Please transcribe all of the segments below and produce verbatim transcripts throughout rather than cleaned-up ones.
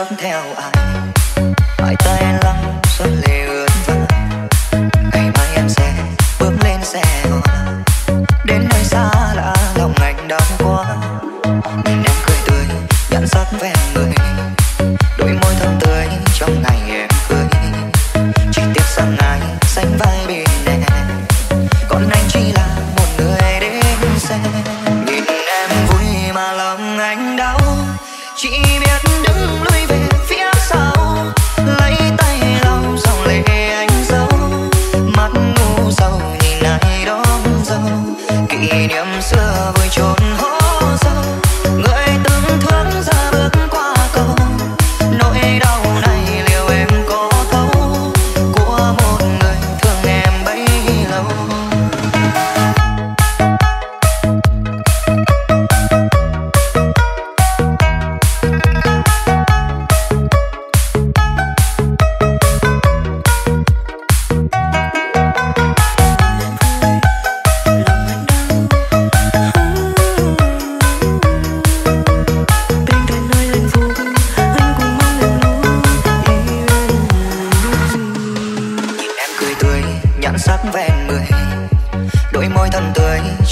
bước theo ai, mãi tay lắng gió lệ ướt vàng. Ngày mai em sẽ bước lên xe hoa, đến nơi xa lạ lòng anh đau quá. Nhìn em cười tươi nhẵn sắc vẹn người, đôi môi thơm tươi trong ngày em cười. Chỉ tiếc rằng ai sánh vai bên em, còn anh chỉ là một người đến xem. Nhìn em vui mà lòng anh đau, chỉ biết đứng lui về phía sau, lấy tay lau dòng lệ anh giấu. Mắt ngu sầu nhìn ai đó dâu, kỷ niệm xưa vui trốn hố sâu. Người từng thương ra bước qua cầu, nỗi đau này liệu em có thấu, của một người thương em bấy lâu.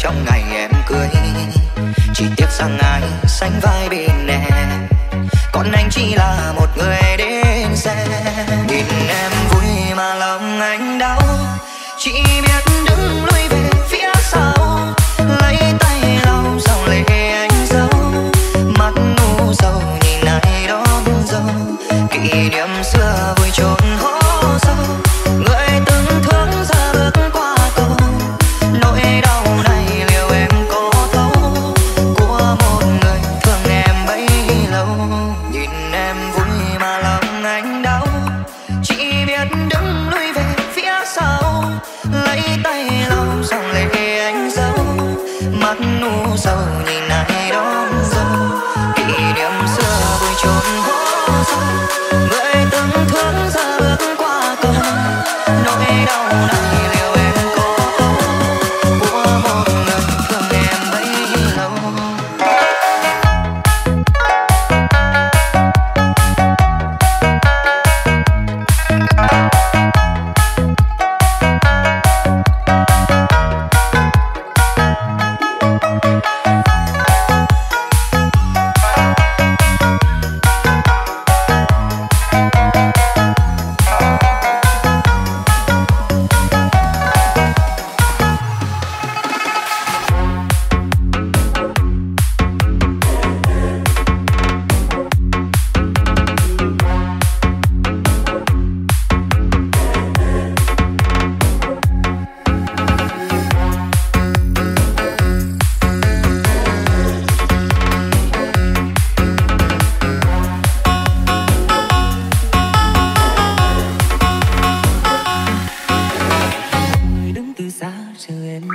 Trong ngày em cười, chỉ tiếc rằng ai sánh vai bên em, còn anh chỉ là một người đến xe. Nhìn em vui mà lòng anh đau, chỉ biết đứng lui về phía sau, lấy tay lau dòng lệ anh giấu. Mắt ngu sầu nhìn ai đó dâu, kỷ niệm xưa vui trốn hố sâu. Người từng thương ra bước qua cầu, nỗi đau nụ sầu nhìn ai đó dâu, kỷ niệm xưa vui trốn hố sâu. Người từng thương ra bước qua cầu, nỗi đau này liệu em có thấu, của một người thương em bấy lâu. Oh no.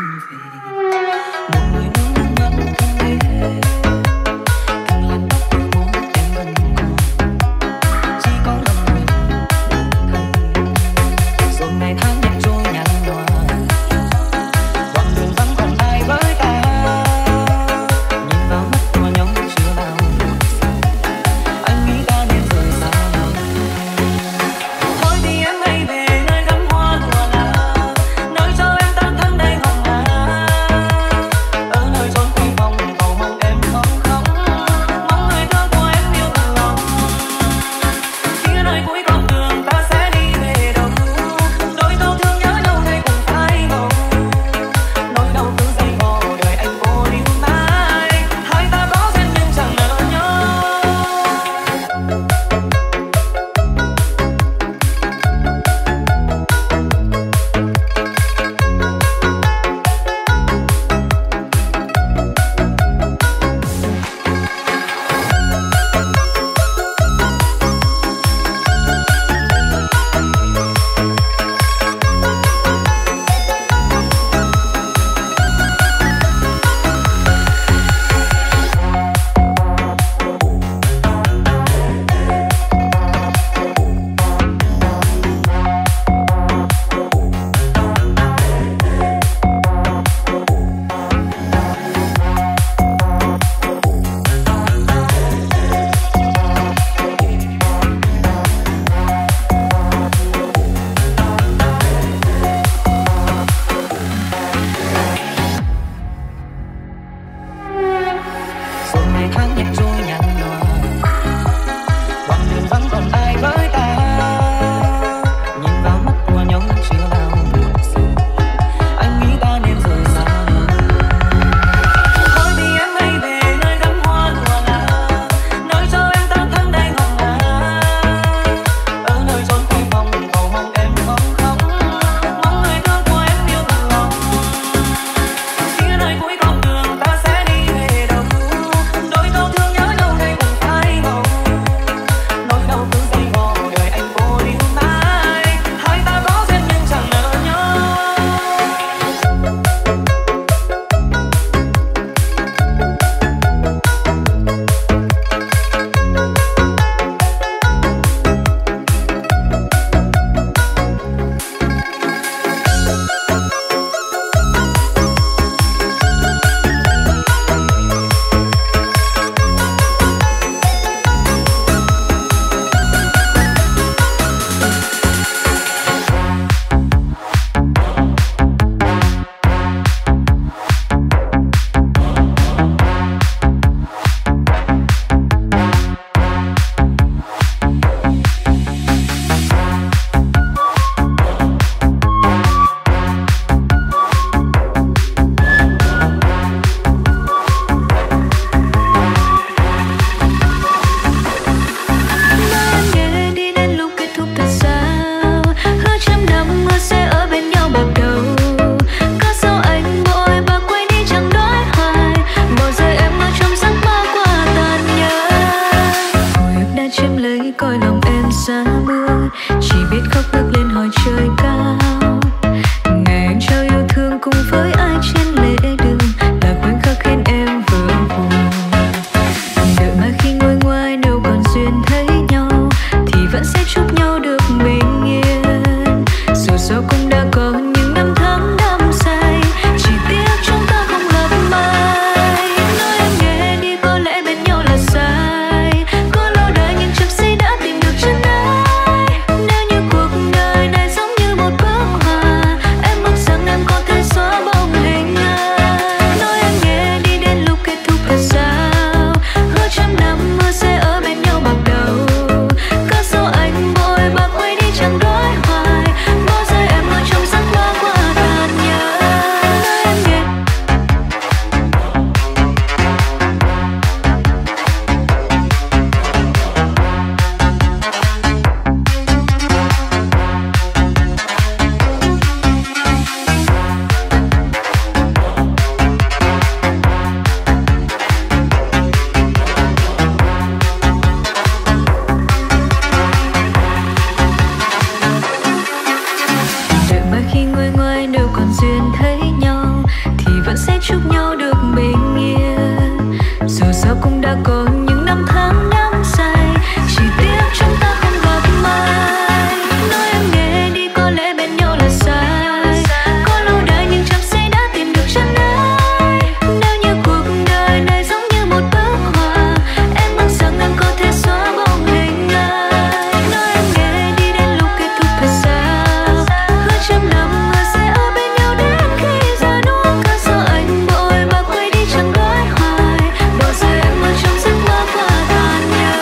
chúc nhau được bình yên. Dù sao cũng đã có những năm tháng nắng say, chỉ tiếc chúng ta không gặp mai. Nói em nghe đi, có lẽ bên nhau là sai. Có lâu đời nhưng chẳng say đã tìm được chân ai. Nếu như cuộc đời này giống như một bức họa, em mong rằng anh có thể xóa bóng hình ai. Nói em nghe đi, đến lúc kết thúc phải sao? Hứa trăm năm người sẽ ở bên nhau đến khi già nua. Cớ sao anh bội bạc quay đi chẳng nói hoài, bỏ rơi em ở trong giấc mơ qua tàn nhẫn.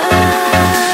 Nếu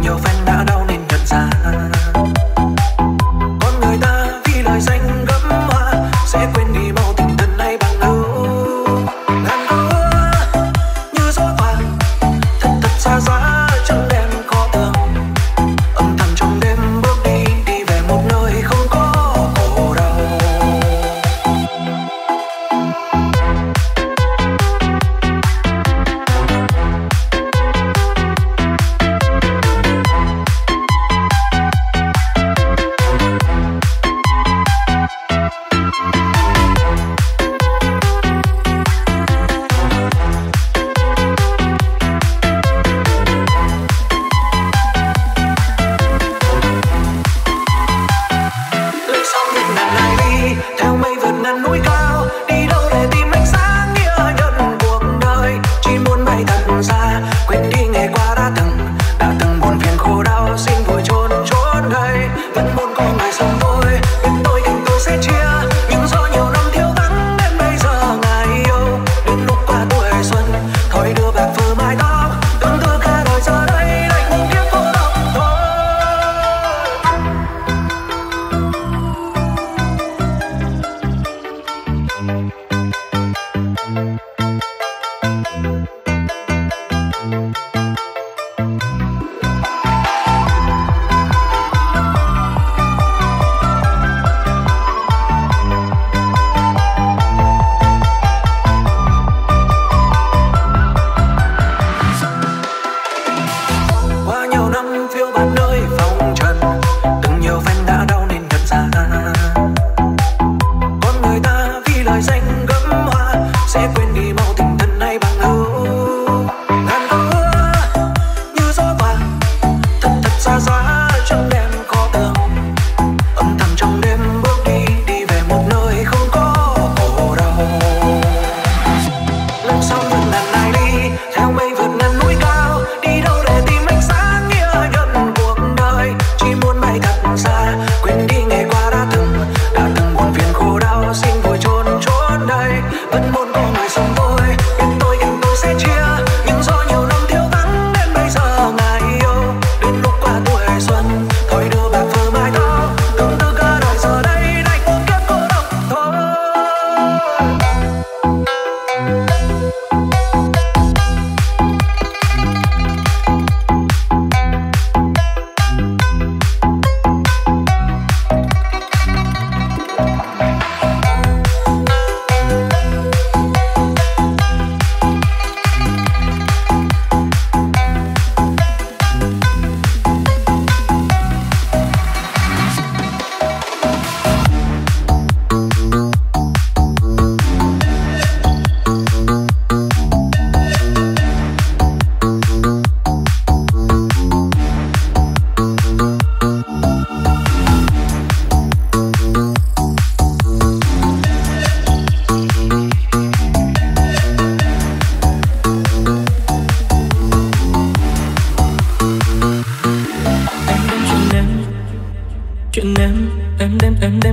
Nhiều fan đã đau nên nhận ra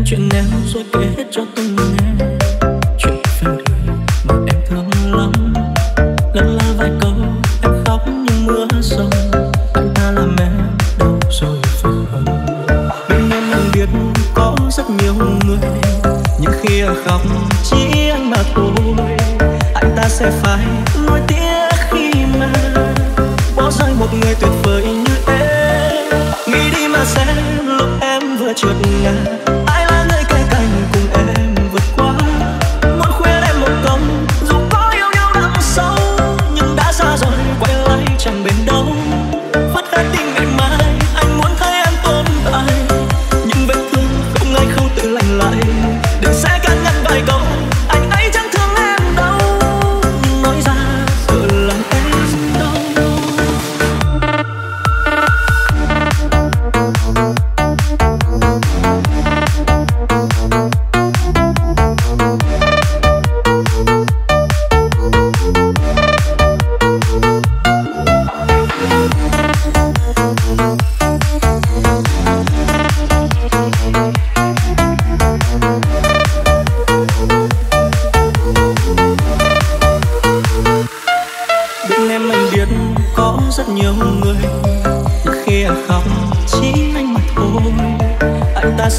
em chuyện nào rồi kể hết cho tôi nghe. Chuyện về đời mà em thương lắm, lắng la vài câu em khóc như mưa sông. Anh ta làm em đâu rồi phải không? Bên em anh biết có rất nhiều người, nhưng khi em khóc chỉ anh mà thôi. Anh ta sẽ phải nói tiếng khi mà bỏ rơi một người tuyệt vời như em. Nghĩ đi mà sẽ lúc em vừa trượt ngã, ai là người cay cành cùng em vượt qua. Muốn khuyên em một câu dù có yêu nhau đậm sâu, nhưng đã xa rồi quay lại chẳng bền đâu. Vất hết tình ngày mai, anh muốn thấy em tồn tại, nhưng vết thương không ai không tự lành lại. Đừng sẽ cắn nhắc vài câu anh ấy chẳng thương em đâu, nhưng nói ra sợ lòng em đau.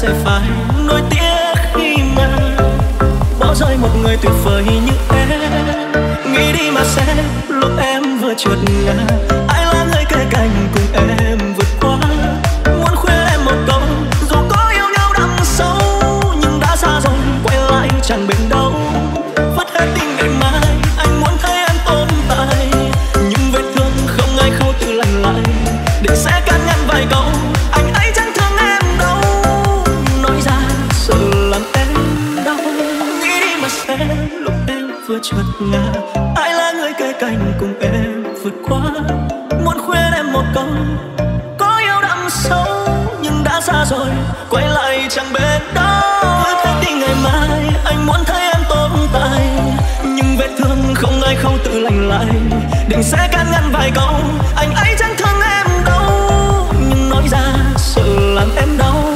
Sẽ phải nỗi tiếc khi mà bỏ rơi một người tuyệt vời như em. Nghĩ đi mà sẽ lúc em vừa trượt ngã, ai là người kề cạnh cùng em vượt qua. Muốn khuyên em một câu dù có yêu nhau đậm sâu, nhưng đã xa rồi quay lại chẳng bền đâu. Vất hết tình ngày mai, anh muốn thấy em tồn tại, nhưng vết thương không ai khâu tự lành lại. Để sẽ cắt nhăn vài câu anh ấy chẳng thương em đâu, nói ra sợ làm em đau. Nghĩ đi mà sẽ lúc em vừa trượt ngã, ai là người kề cạnh cùng em vượt qua. Muốn khuyên em một câu có yêu đậm sâu, nhưng đã xa rồi quay lại chẳng bên đó. Vất hết đi ngày mai, anh muốn thấy em tồn tại, nhưng vết thương không ai không tự lành lại. Định sẽ can ngăn vài câu anh ấy chẳng thương em đâu, nhưng nói ra sợ làm em đau.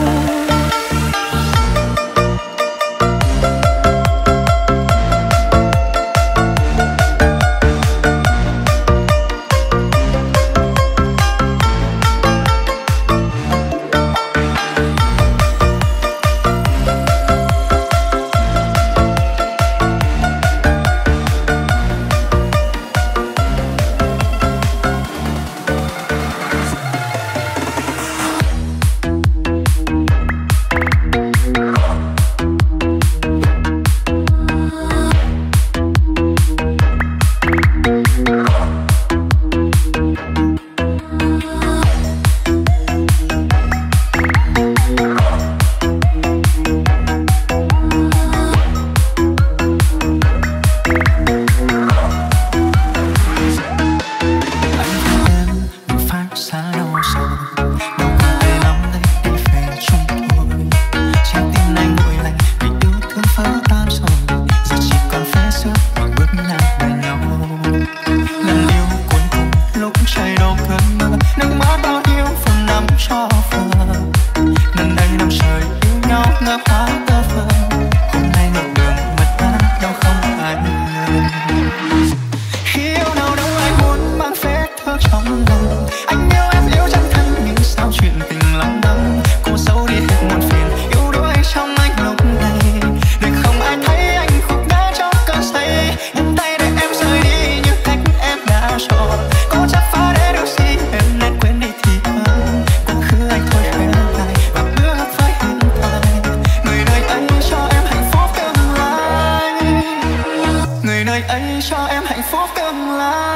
Hãy subscribe cho kênh Ghiền Mì Gõ để không bỏ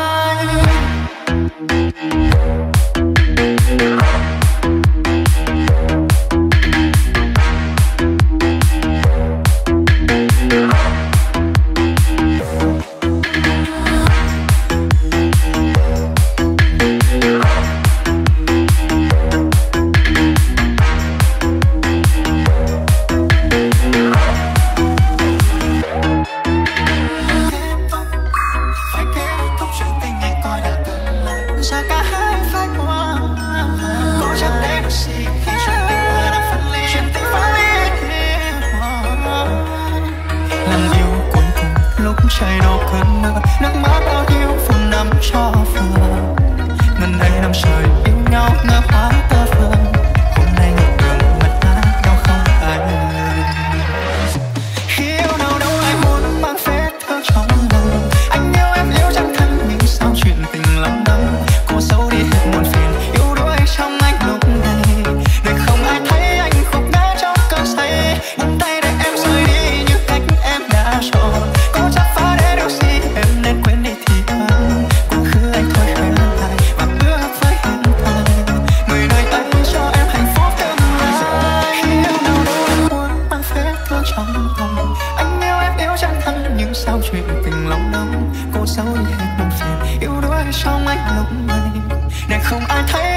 lỡ những video hấp dẫn. trời đâu cơn mưa, nước mắt bao nhiêu phần nắm cho vừa. Ngần đây năm trời yêu nhau ngỡ hóa tơ vương. Hôm nay ngược đường mặt nát nhau không ai lường. Khi yêu nào đâu ai muốn mang vết thương trong lòng. Anh yêu em liễu chẳng thân nhưng sao chuyện tình lắm lắm. Cô giấu đi hết muộn phiền yêu đuối trong anh lúc này. Để không ai thấy anh khúc ngã trong cơn say. Nắm tay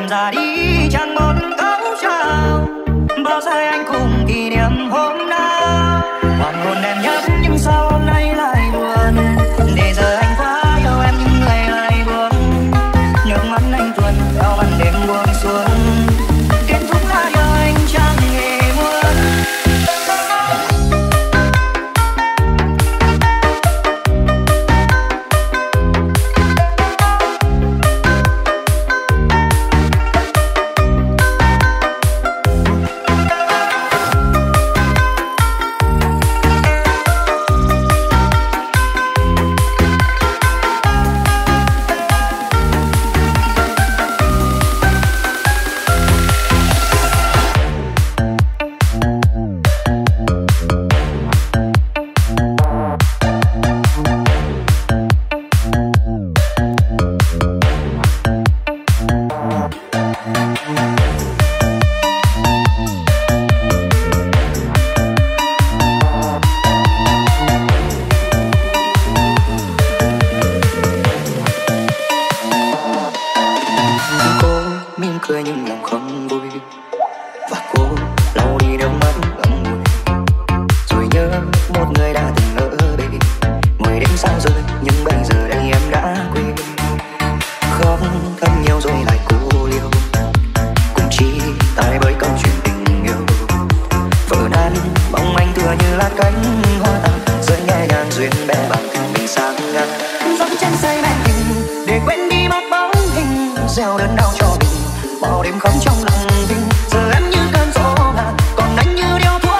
em ra đi chẳng một câu chào, bao giờ anh cùng kỷ niệm hôm nào. Hoàng hôn em nhớ nhưng sao hôm nay lại buồn, để giờ anh quá yêu em những ngày lại buồn. Nhớ mắt anh tuần theo ban đêm buông xuống. Bao đêm khóc trong lặng thinh, giờ anh như cơn gió, còn anh như điếu thuốc.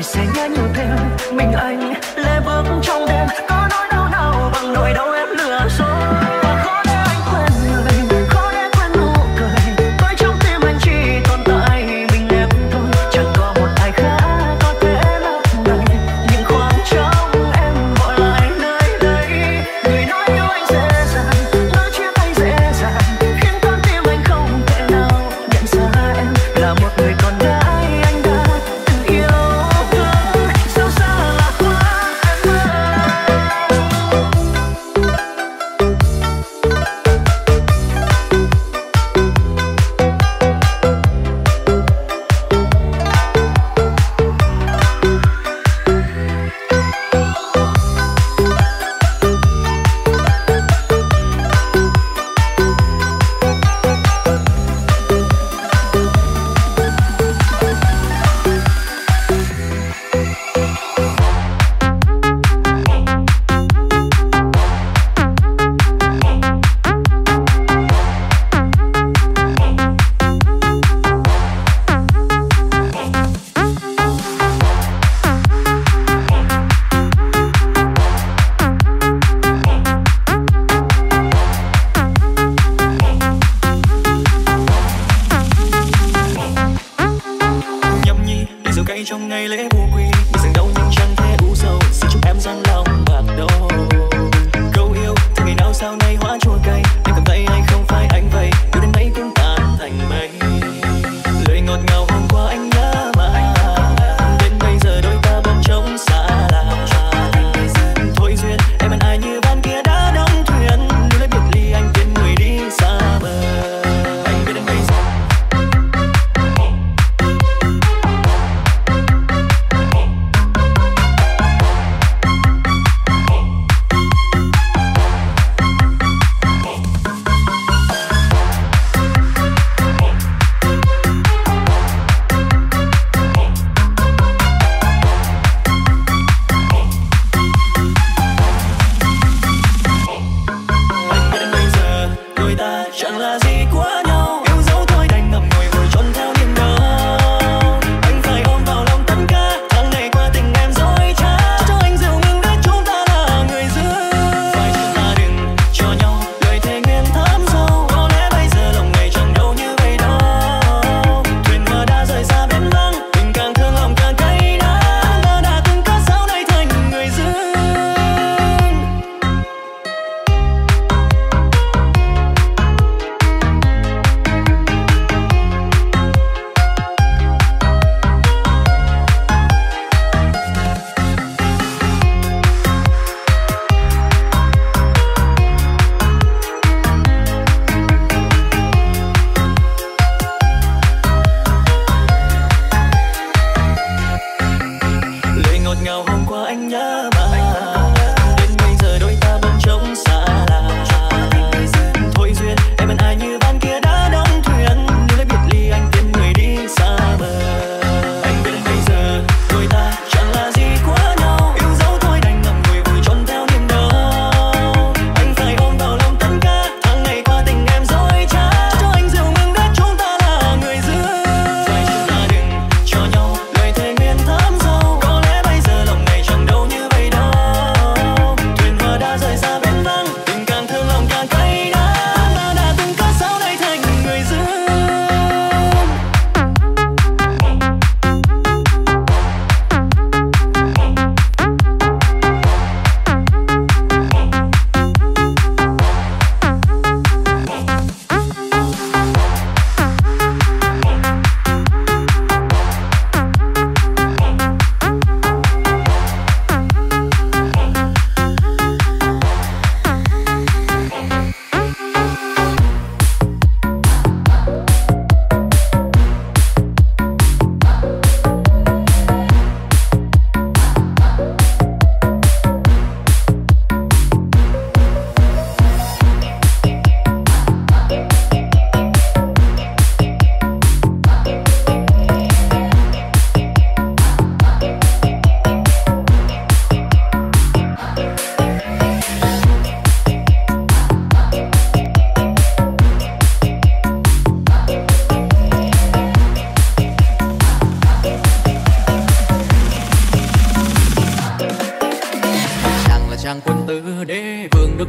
người sẽ nhớ nhiều thêm mình anh lê bước trong đêm, có nỗi đau nào bằng nỗi đau em lừa dối.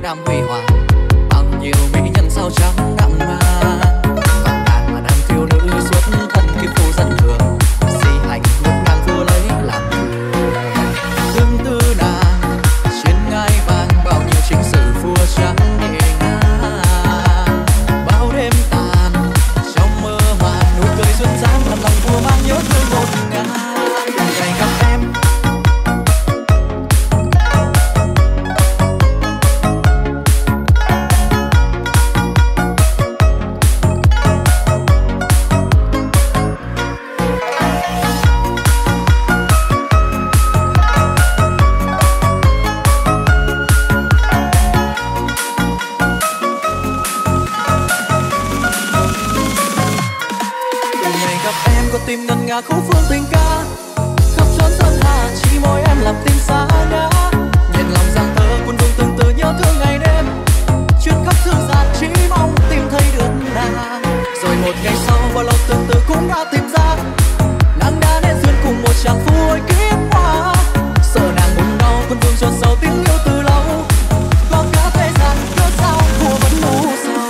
Nam Huy Hoàng, bao nhiêu mỹ nhân sao trắng đậm mà. Còn bạn mà nam thiếu nữ suốt thân kiếp phu dân thường, si hành lúc nàng vừa lấy làm tương tư nàng chuyên ngai vàng, bao nhiêu chính sự vua trắng để ngang. Bao đêm tàn trong mơ màng, nụ cười duyên dáng làm lòng vua mang nhớ thương một ngày. Không phương tình ca khắp chốn sơn hà, chỉ mỗi em làm tim xa ngã. Nhìn lòng rằng thơ cuốn vương từng từ nhớ thương ngày đêm, chuyến khắp thương gian chỉ mong tìm thấy được nàng. Rồi một ngày sau vào lòng tương tư cũng đã tìm ra, nàng đã nên duyên cùng một chàng phu hồi kiếp hoa. Sợ nàng buồn đau cuốn vương chôn sâu tiếng yêu từ lâu, còn cả thế gian cớ sao vua vẫn ngu sao.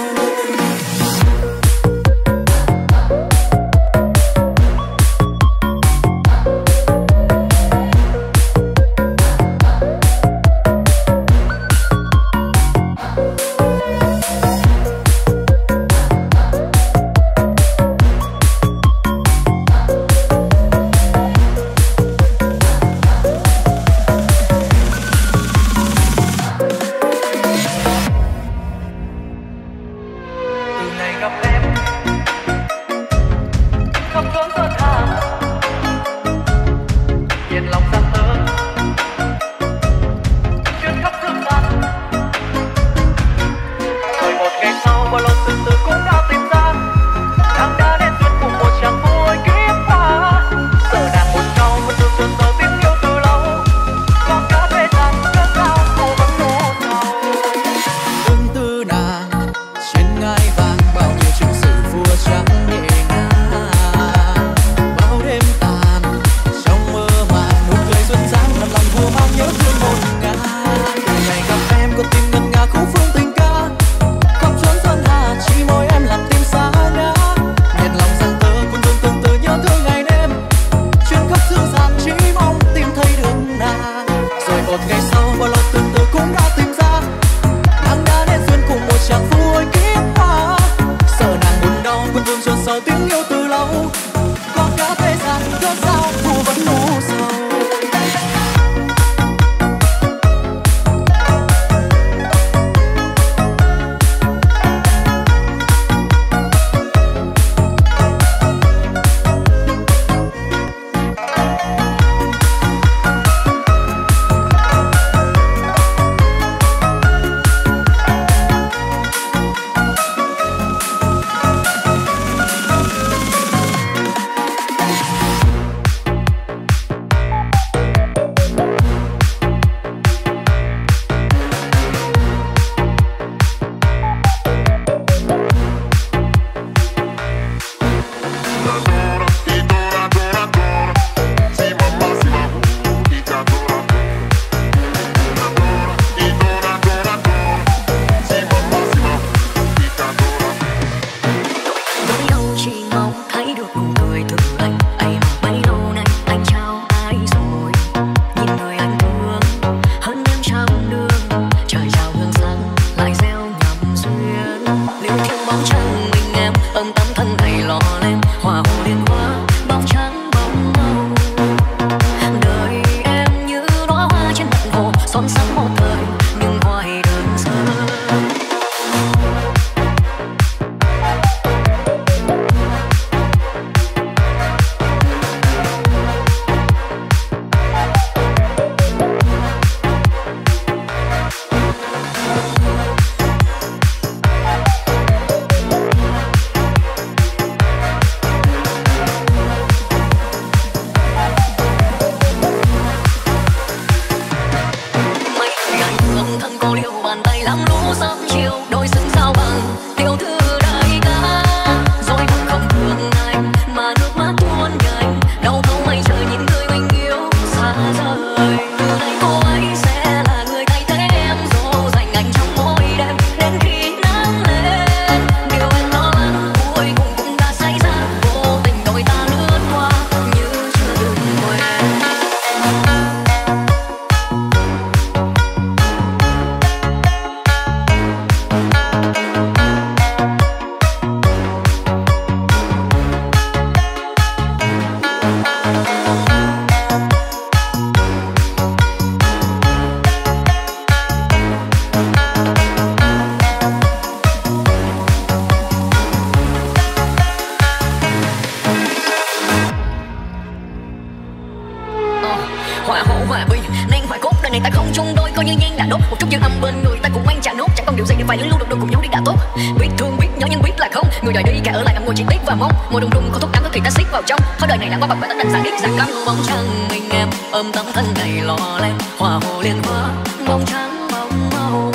hỏa hậu hòa bình nên phải cốt đời này ta không chung đôi, coi như nhiên đã đốt một chút dương âm bên người ta cũng mang trả nốt, chẳng còn điều gì để phải những lưu độc đôi cùng nhau đi đã tốt. Biết thương biết nhớ nhưng biết là không, người đời đi cả ở lại nằm ngồi chỉ tiếc và mong mùa đùng đùng có thuốc đắng có thì ta xiết vào trong thôi, đời này đã qua bạc bạc ta đành giảng đích giảng câm. Bóng trăng mình em ôm tấm thân này lò lem hòa hồ liên hoa bóng trắng bóng màu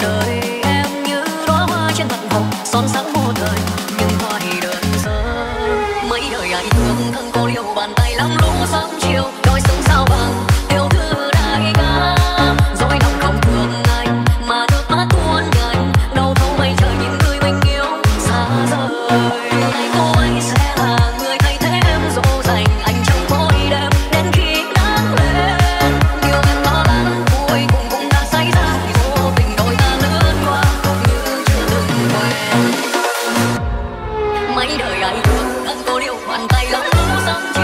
đời em như đóa hoa trên mặt hồ son sáng vô thời nhưng hoa thì đơn sơ mấy đời ai thương thân cô liêu bàn tay lắm lúc sớm chiều đôi súng sao bằng yêu thư đại ca dối lòng không thương anh mà nước mắt tuôn gần đâu thấu mây trời những người mình yêu xa rời ngày cô ấy sẽ là người thay thế em dỗ dành anh trong mỗi đêm đến khi nắng lên yêu em ta lắm vui cùng cũng đã xảy ra vô tình đôi ta lướt qua không như chưa từng quen mấy đời ai thương thân cô liêu bàn tay lắm lúc sớm chiều.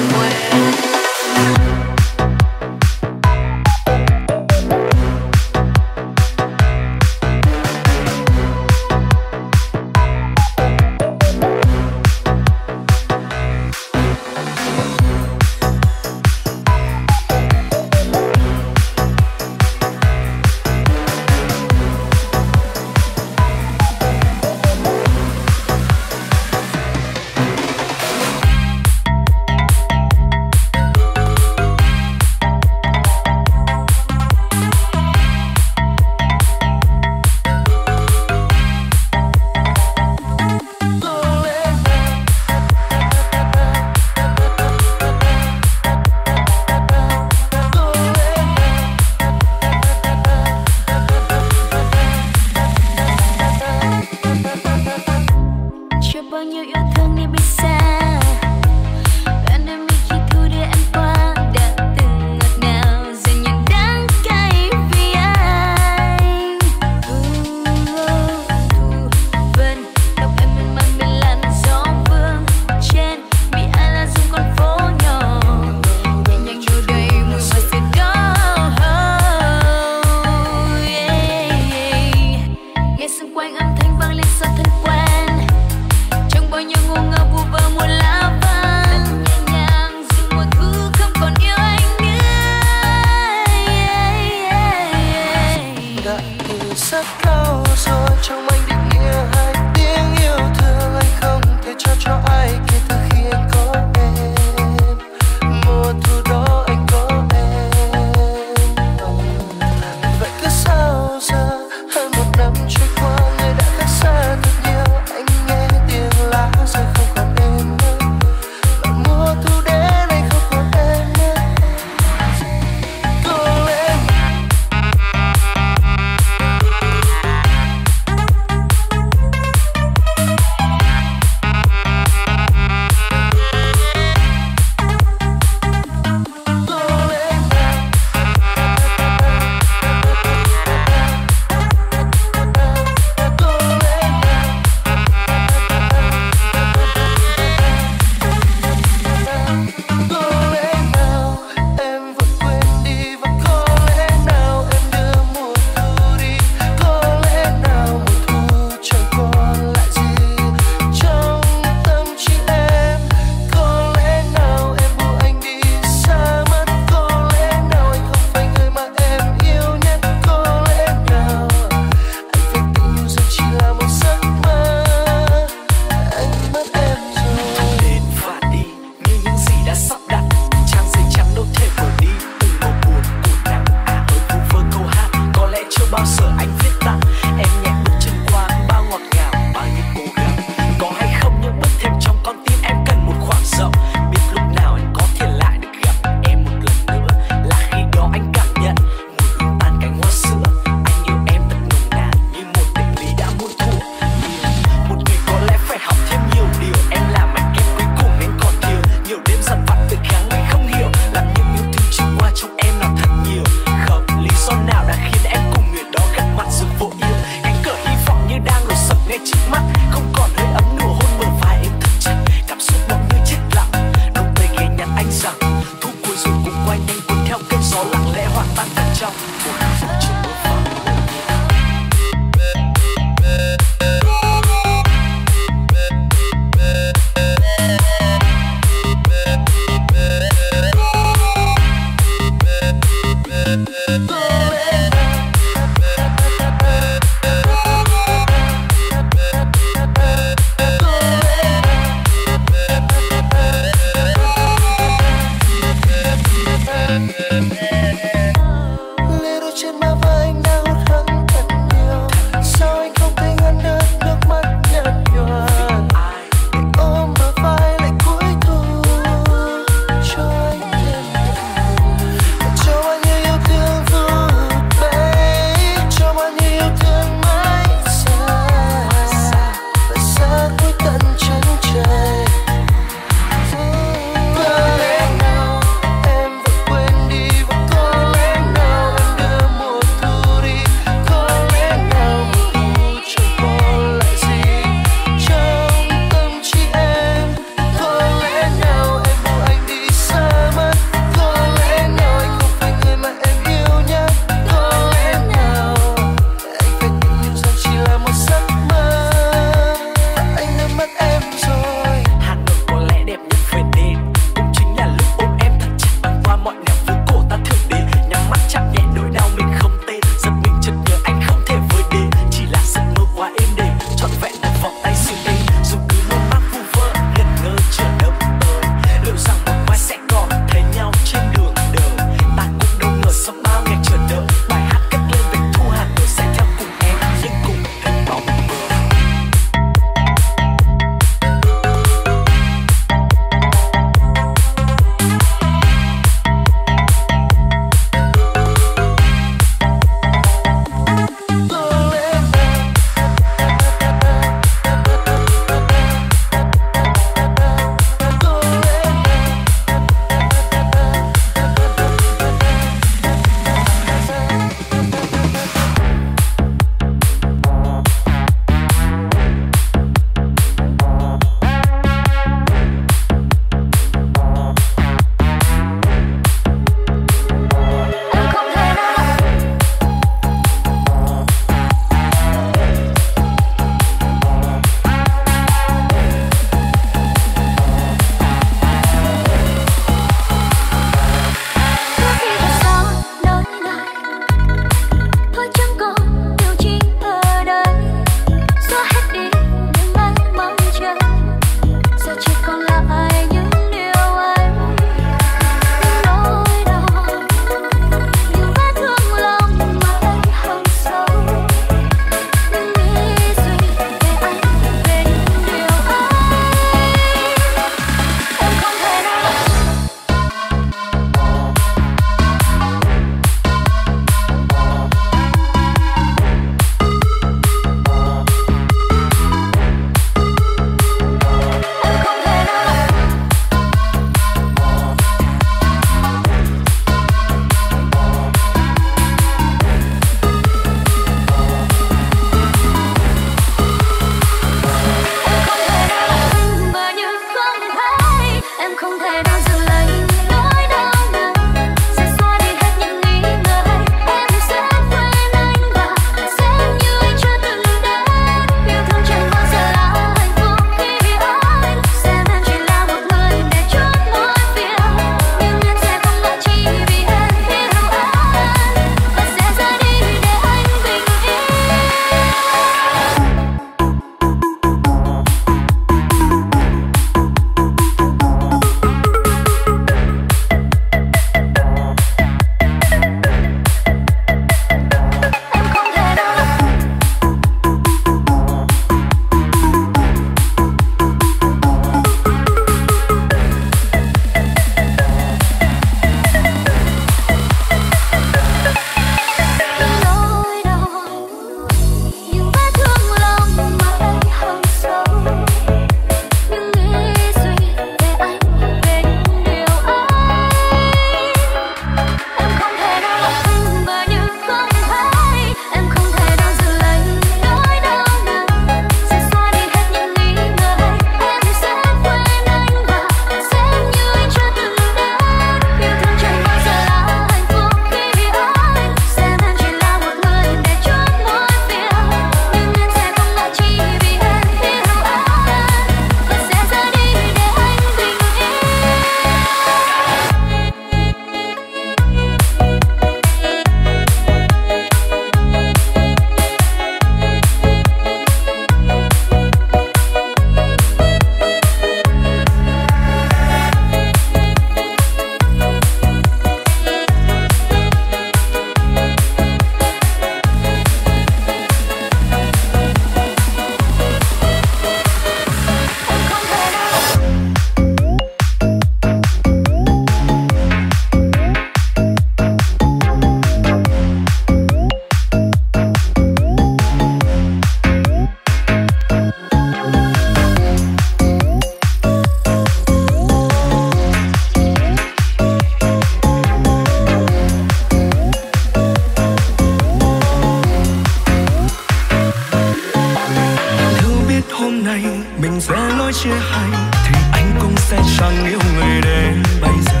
lối chia hành thì anh cũng sẽ chẳng yêu người đến bây giờ.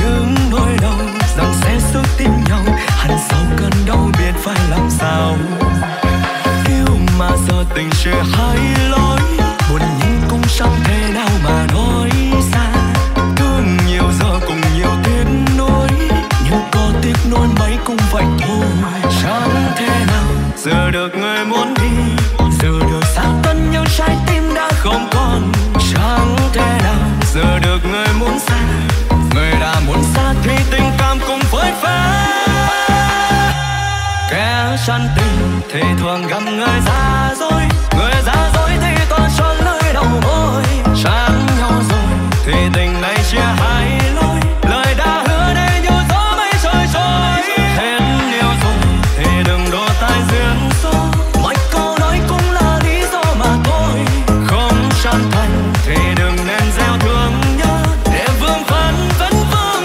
Những nỗi đau rằng sẽ sức tin nhau, hẳn sau cơn đau biết phải làm sao. Yêu mà giờ tình chia hai lối, buồn nhưng cũng chẳng thể nào mà nói xa. Thương nhiều giờ cùng nhiều tiếc nuối, nhưng có tiếc nuối mấy cũng vậy thôi. Chẳng thể nào giờ được người muốn đi, giờ được xa tân nhưng trái tim đã không còn. Chẳng thể nào giờ được người muốn xa, người đã muốn xa thì tình cảm cũng phơi phá. Kẻ chân tình thì thường gặp người giả dối, người giả dối thì toàn cho lưỡi đầu môi. Chán nhau rồi thì tình này chia hai lối, lời đã hứa để như gió mây trời trôi. Hết yêu rồi thì đừng đổ tai duyên số, mọi câu nói cũng là lý do mà thôi. Không chân thành thì đừng nên gieo thương nhớ, để vương vấn vấn vương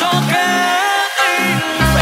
cho kẻ tình phí.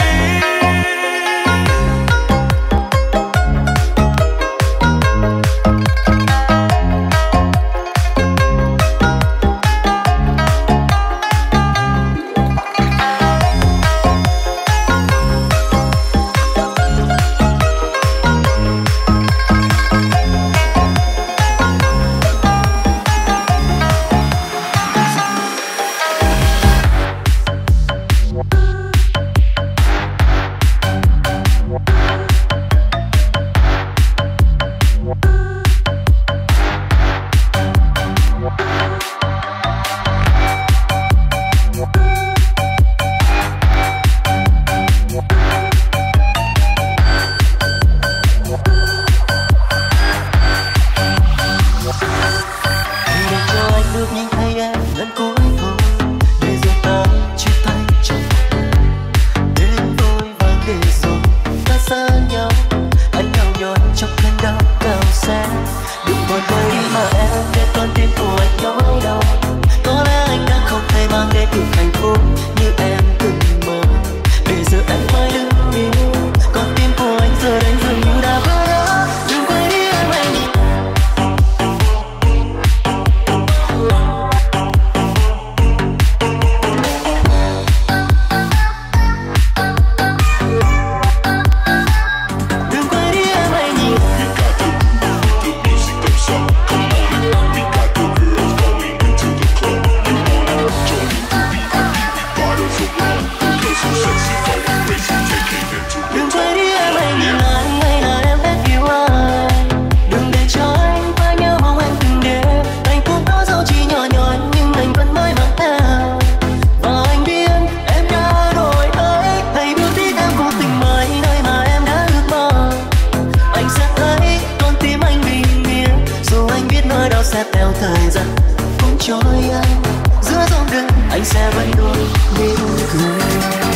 anh sẽ vẫn luôn mỉm cười. Hãy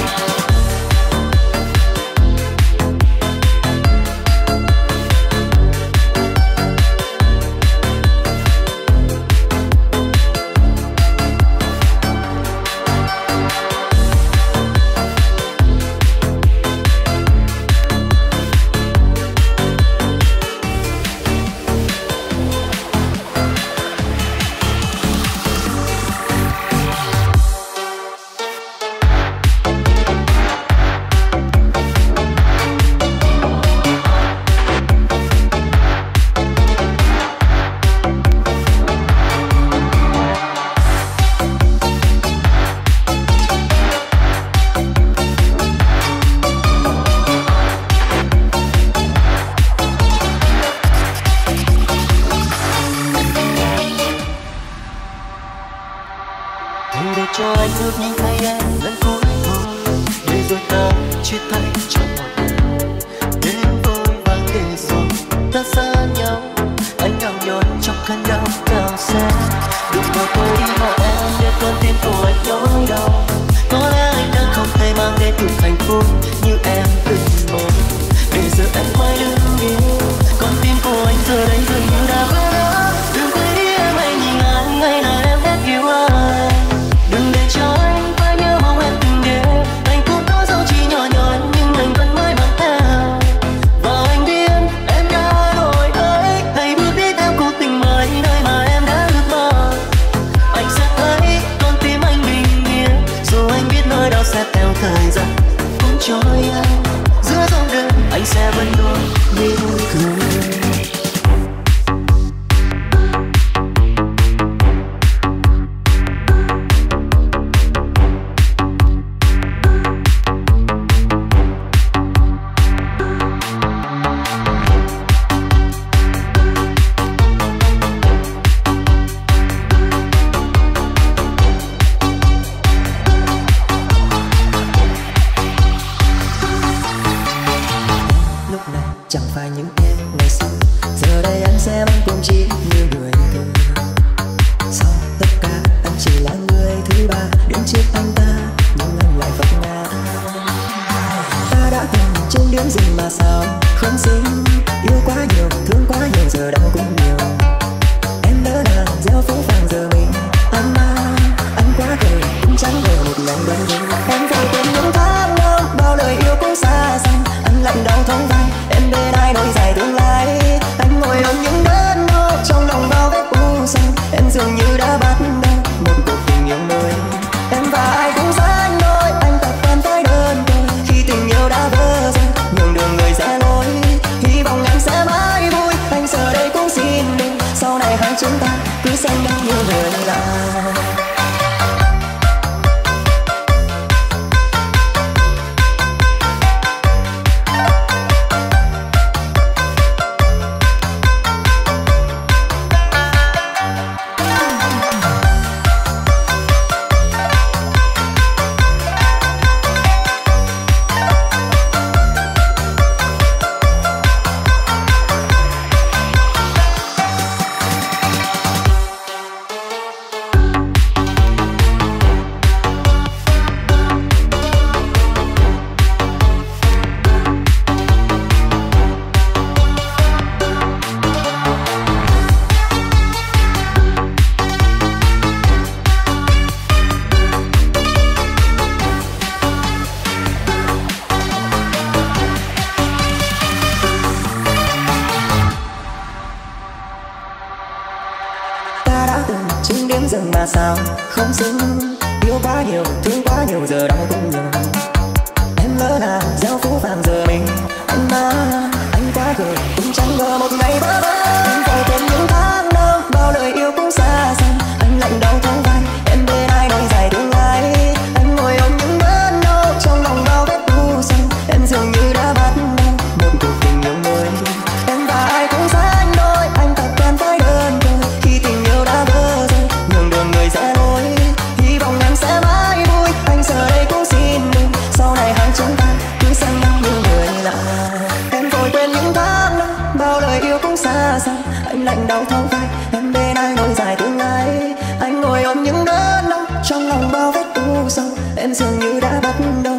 sâu, em dường như đã bắt đầu